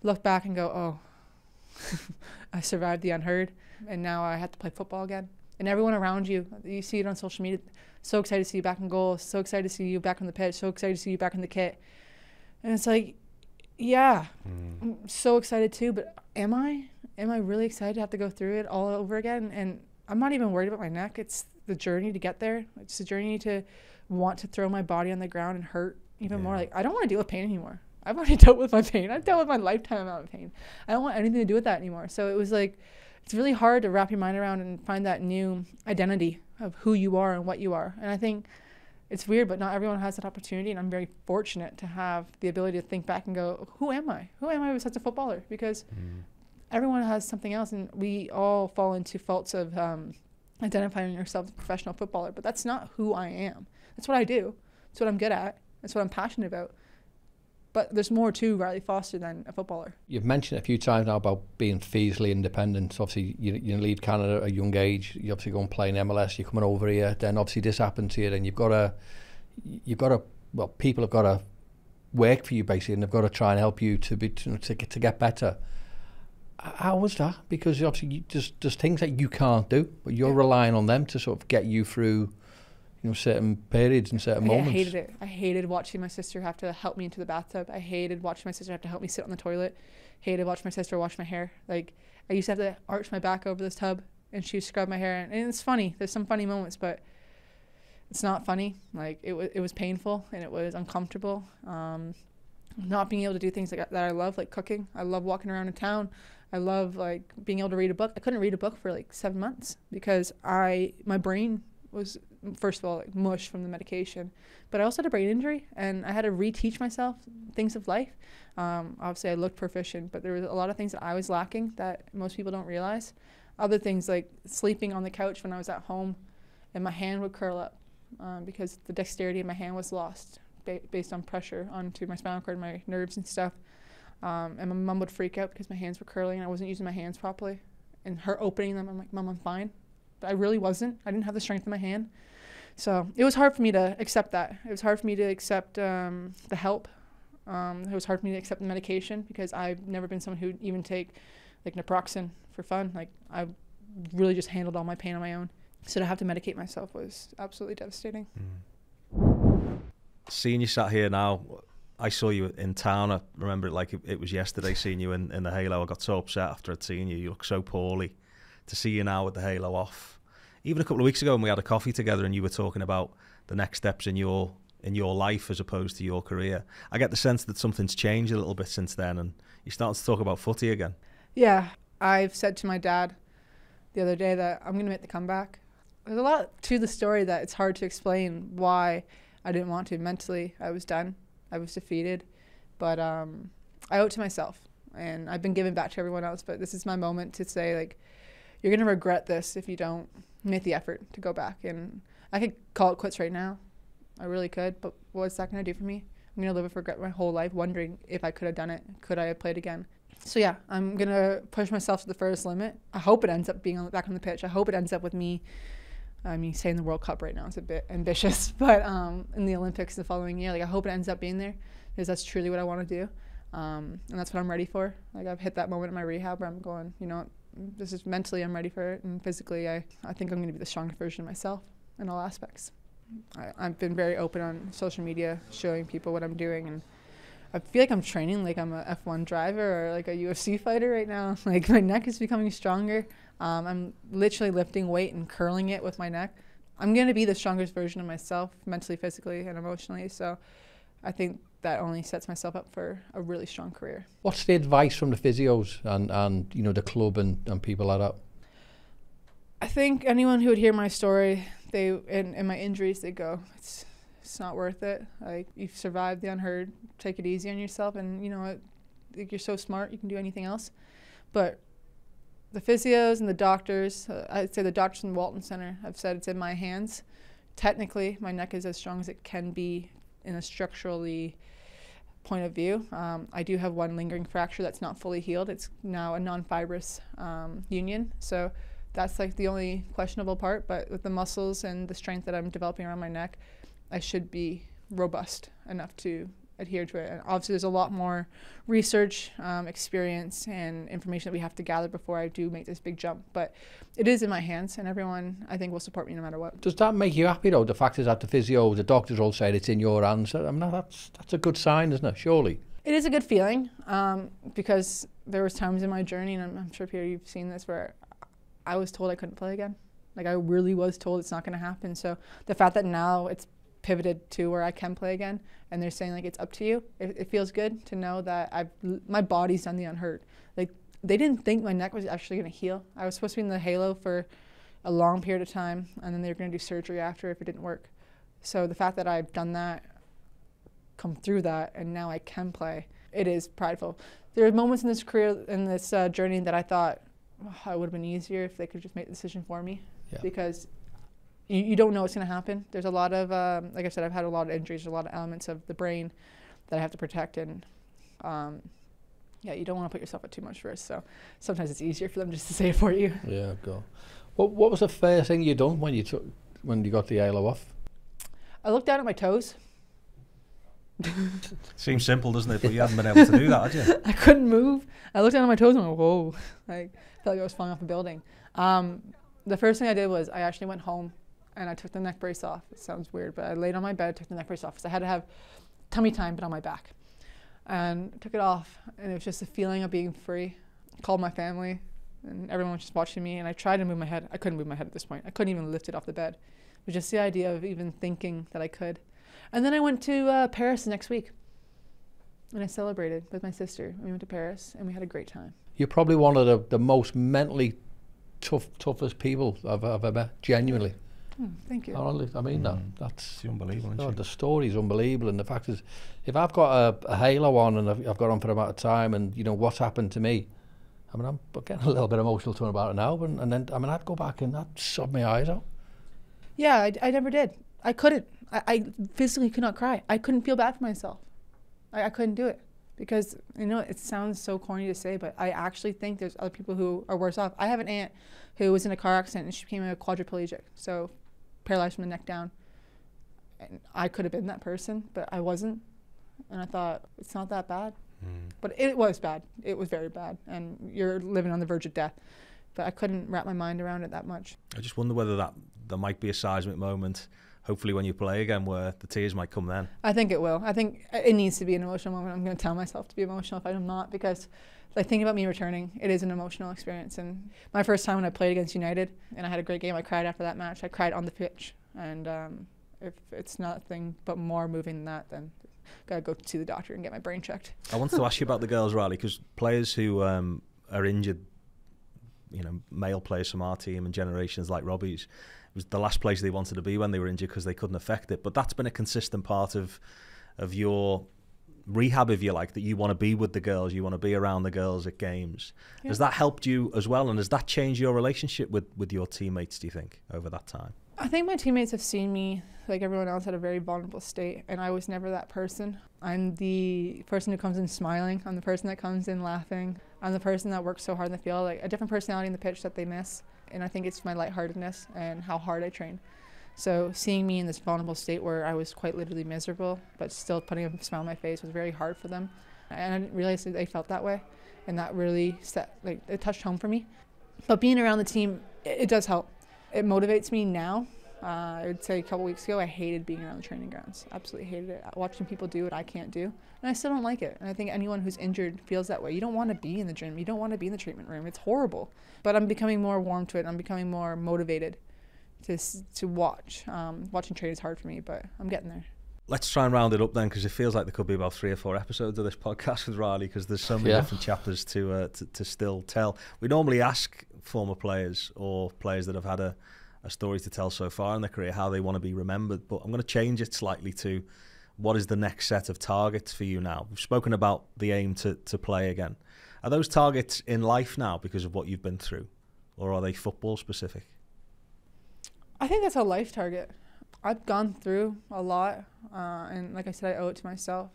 look back and go, oh, I survived the unheard, and now I have to play football again. And everyone around you, you see it on social media, so excited to see you back in goal, so excited to see you back on the pitch, so excited to see you back in the kit. And it's like, yeah, I'm so excited too, but am I? Am I really excited to have to go through it all over again? And I'm not even worried about my neck. It's the journey to get there. It's the journey to want to throw my body on the ground and hurt even yeah. more. Like, I don't want to deal with pain anymore. I've already dealt with my pain. I've dealt with my lifetime amount of pain. I don't want anything to do with that anymore. So it was like, it's really hard to wrap your mind around and find that new identity of who you are and what you are. And I think it's weird, but not everyone has that opportunity. And I'm very fortunate to have the ability to think back and go, who am I? Who am I as such a footballer? Because everyone has something else, and we all fall into faults of identifying yourself as a professional footballer, but that's not who I am. That's what I do. That's what I'm good at. That's what I'm passionate about. But there's more to Rylee Foster than a footballer. You've mentioned a few times now about being physically independent. Obviously, you leave Canada at a young age. You obviously go and play in MLS. You're coming over here. Then obviously this happened to you. Then well, people have got to work for you basically, and they've got to try and help you to get better. How was that? Because obviously there's things that you can't do, but you're yeah. relying on them to sort of get you through certain periods and certain moments. I hated it. I hated watching my sister have to help me into the bathtub. I hated watching my sister have to help me sit on the toilet. Hated watching my sister wash my hair. Like, I used to have to arch my back over this tub, and she scrubbed my hair. And it's funny. There's some funny moments, but it's not funny. Like it was painful and it was uncomfortable. Not being able to do things that I love, like cooking. I love walking around in town. I love like being able to read a book. I couldn't read a book for like 7 months because my brain was, first of all, like mush from the medication, but I also had a brain injury and I had to reteach myself things of life. Obviously I looked proficient, but there was a lot of things that I was lacking that most people don't realize. Other things like sleeping on the couch when I was at home and my hand would curl up because the dexterity of my hand was lost based on pressure onto my spinal cord, my nerves and stuff. And my mom would freak out because my hands were curling and I wasn't using my hands properly. And her opening them, I'm like, Mom, I'm fine. But I really wasn't. I didn't have the strength in my hand. So it was hard for me to accept that. It was hard for me to accept the help. It was hard for me to accept the medication because I've never been someone who would even take like naproxen for fun. Like I really just handled all my pain on my own. So to have to medicate myself was absolutely devastating. Mm. Seeing you sat here now, I saw you in town. I remember it like it was yesterday seeing you in the halo. I got so upset after I'd seen you. You look so poorly. To see you now with the halo off. Even a couple of weeks ago when we had a coffee together and you were talking about the next steps in your life as opposed to your career. I get the sense that something's changed a little bit since then and you're starting to talk about footy again. Yeah, I've said to my dad the other day that I'm going to make the comeback. There's a lot to the story that it's hard to explain why I didn't want to. Mentally, I was done. I was defeated. But I owe it to myself. And I've been giving back to everyone else, but this is my moment to say, like, you're going to regret this if you don't make the effort to go back. And I could call it quits right now. I really could, but what's that going to do for me? I'm going to live with regret my whole life, wondering if I could have done it. Could I have played again? So yeah, I'm going to push myself to the furthest limit. I hope it ends up being back on the pitch. I hope it ends up with me. I mean, saying the World Cup right now is a bit ambitious, but in the Olympics the following year, like I hope it ends up being there because that's truly what I want to do. And that's what I'm ready for. Like I've hit that moment in my rehab where I'm going, you know, this is mentally I'm ready for it, and physically I think I'm going to be the strongest version of myself in all aspects. I've been very open on social media, showing people what I'm doing, and I feel like I'm training like I'm a F1 driver or like a UFC fighter right now. Like my neck is becoming stronger. I'm literally lifting weight and curling it with my neck. I'm going to be the strongest version of myself mentally, physically, and emotionally, so I think that only sets myself up for a really strong career. What's the advice from the physios and you know, the club and people like that? I think anyone who would hear my story, they and my injuries, they go, it's not worth it. Like you've survived the unheard, take it easy on yourself, and you know it, like, you're so smart, you can do anything else. But the physios and the doctors, I'd say the doctors in the Walton Center, I've said it's in my hands. Technically, my neck is as strong as it can be in a structurally point of view. I do have one lingering fracture that's not fully healed. It's now a non-fibrous union. So that's like the only questionable part, but with the muscles and the strength that I'm developing around my neck, I should be robust enough to adhere to it. And obviously there's a lot more research, experience and information that we have to gather before I do make this big jump, but it is in my hands and everyone I think will support me no matter what. Does that make you happy though? The fact is that the physio, the doctors all said it's in your hands. I mean, that's a good sign, isn't it, surely? It is a good feeling because there was times in my journey, and I'm sure Peter you've seen this, where I was told I couldn't play again. Like I really was told it's not going to happen. So the fact that now it's pivoted to where I can play again and they're saying like it's up to you, it feels good to know that my body's done the unheard. Like they didn't think my neck was actually going to heal. I was supposed to be in the halo for a long period of time and then they were going to do surgery after if it didn't work. So the fact that I've done that, come through that, and now I can play, it is prideful. There are moments in this career, in this journey, that I thought, oh, it would have been easier if they could just make the decision for me. Yeah. Because you don't know what's going to happen. There's a lot of, like I said, I've had a lot of injuries, a lot of elements of the brain that I have to protect. And yeah, you don't want to put yourself at too much risk. So sometimes it's easier for them just to say it for you. Yeah, go. What was the first thing you done when you got the halo off? I looked down at my toes. Seems simple, doesn't it? But you haven't been able to do that, had you? I couldn't move. I looked down at my toes and went, whoa. Like, I felt like I was falling off a building. The first thing I did was I actually went home and I took the neck brace off. It sounds weird, but I laid on my bed, took the neck brace off because I had to have tummy time, but on my back. And took it off, and it was just the feeling of being free. I called my family, and everyone was just watching me, and I tried to move my head. I couldn't move my head at this point. I couldn't even lift it off the bed. was just the idea of even thinking that I could. And then I went to Paris the next week, and I celebrated with my sister. We went to Paris, and we had a great time. You're probably one of the most mentally toughest people I've ever met, genuinely. Oh, thank you. I mean, that's unbelievable. Isn't the story's unbelievable, and the fact is, if I've got a halo on and I've got on for a amount of time, and you know what's happened to me, I mean, I'm getting a little bit emotional talking about it now, and then I mean, I'd go back and I'd sob my eyes out. Yeah, I never did. I couldn't. I physically could not cry. I couldn't feel bad for myself. I couldn't do it because, you know, it sounds so corny to say, but I actually think there's other people who are worse off. I have an aunt who was in a car accident and she became a quadriplegic, so paralyzed from the neck down. And I could have been that person, but I wasn't. And I thought, it's not that bad. Mm. But it was bad. It was very bad. And you're living on the verge of death. But I couldn't wrap my mind around it that much. I just wonder whether there might be a seismic moment, hopefully when you play again, where the tears might come then. I think it will. I think it needs to be an emotional moment. I'm going to tell myself to be emotional if I'm not, because like thinking about me returning, it is an emotional experience. And my first time when I played against United and I had a great game, I cried after that match. I cried on the pitch. And if it's nothing but more moving than that, then I've got to go to the doctor and get my brain checked. I wanted to ask you about the girls, Rylee, because players who are injured, you know, male players from our team and generations like Robbie's, was the last place they wanted to be when they were injured because they couldn't affect it. But that's been a consistent part of your rehab, if you like, that you want to be with the girls, you want to be around the girls at games. Yeah. Has that helped you as well, and has that changed your relationship with your teammates, do you think, over that time? I think my teammates have seen me, like everyone else, at a very vulnerable state, and I was never that person. I'm the person who comes in smiling. I'm the person that comes in laughing. I'm the person that works so hard in the field, like a different personality in the pitch that they miss. And I think it's my lightheartedness and how hard I train. So seeing me in this vulnerable state where I was quite literally miserable, but still putting a smile on my face was very hard for them. And I didn't realize that they felt that way. And that really set, like, it touched home for me. But being around the team, it does help. It motivates me now. I would say a couple weeks ago, I hated being around the training grounds. Absolutely hated it. Watching people do what I can't do. And I still don't like it. And I think anyone who's injured feels that way. You don't want to be in the gym. You don't want to be in the treatment room. It's horrible. But I'm becoming more warm to it. I'm becoming more motivated to watch. Watching trade is hard for me, but I'm getting there. Let's try and round it up then, because it feels like there could be about 3 or 4 episodes of this podcast with Rylee, because there's so many different chapters to still tell. We normally ask former players or players that have had a story to tell so far in their career how they want to be remembered, but I'm going to change it slightly to what is the next set of targets for you now? We've spoken about the aim to play again. Are those targets in life now because of what you've been through, or are they football specific? I think that's a life target. I've gone through a lot, and like I said, I owe it to myself.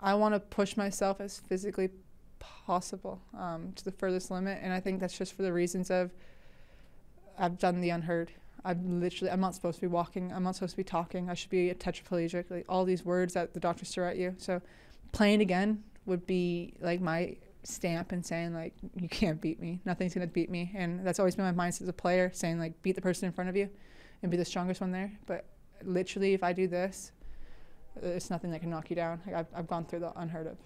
I want to push myself as physically possible to the furthest limit, and I think that's just for the reasons of I've done the unheard. I'm not supposed to be walking, I'm not supposed to be talking, I should be a tetraplegic, like all these words that the doctors throw at you. So playing again would be like my stamp and saying, like, you can't beat me, nothing's going to beat me. And that's always been my mindset as a player, saying, like, beat the person in front of you and be the strongest one there. But literally, if I do this, it's nothing that can knock you down. Like, I've gone through the unheard of.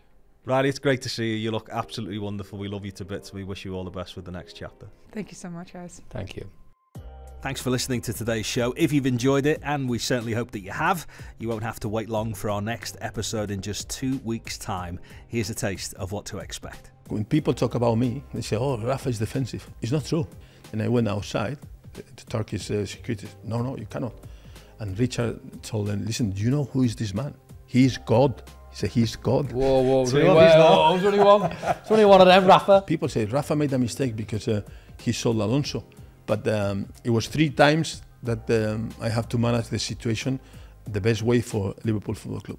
Rylee, it's great to see you. You look absolutely wonderful. We love you to bits. We wish you all the best with the next chapter. Thank you so much, guys. Thank you. Thanks for listening to today's show. If you've enjoyed it, and we certainly hope that you have, you won't have to wait long for our next episode in just 2 weeks' time. Here's a taste of what to expect. When people talk about me, they say, oh, Rafa is defensive. It's not true. And I went outside, the Turkish security, no, you cannot. And Richard told them, listen, do you know who is this man? He is God. He said, he's God. Whoa, so it's only one. It's only one of them, Rafa. People say Rafa made a mistake because he sold Alonso. But it was 3 times that I have to manage the situation the best way for Liverpool Football Club.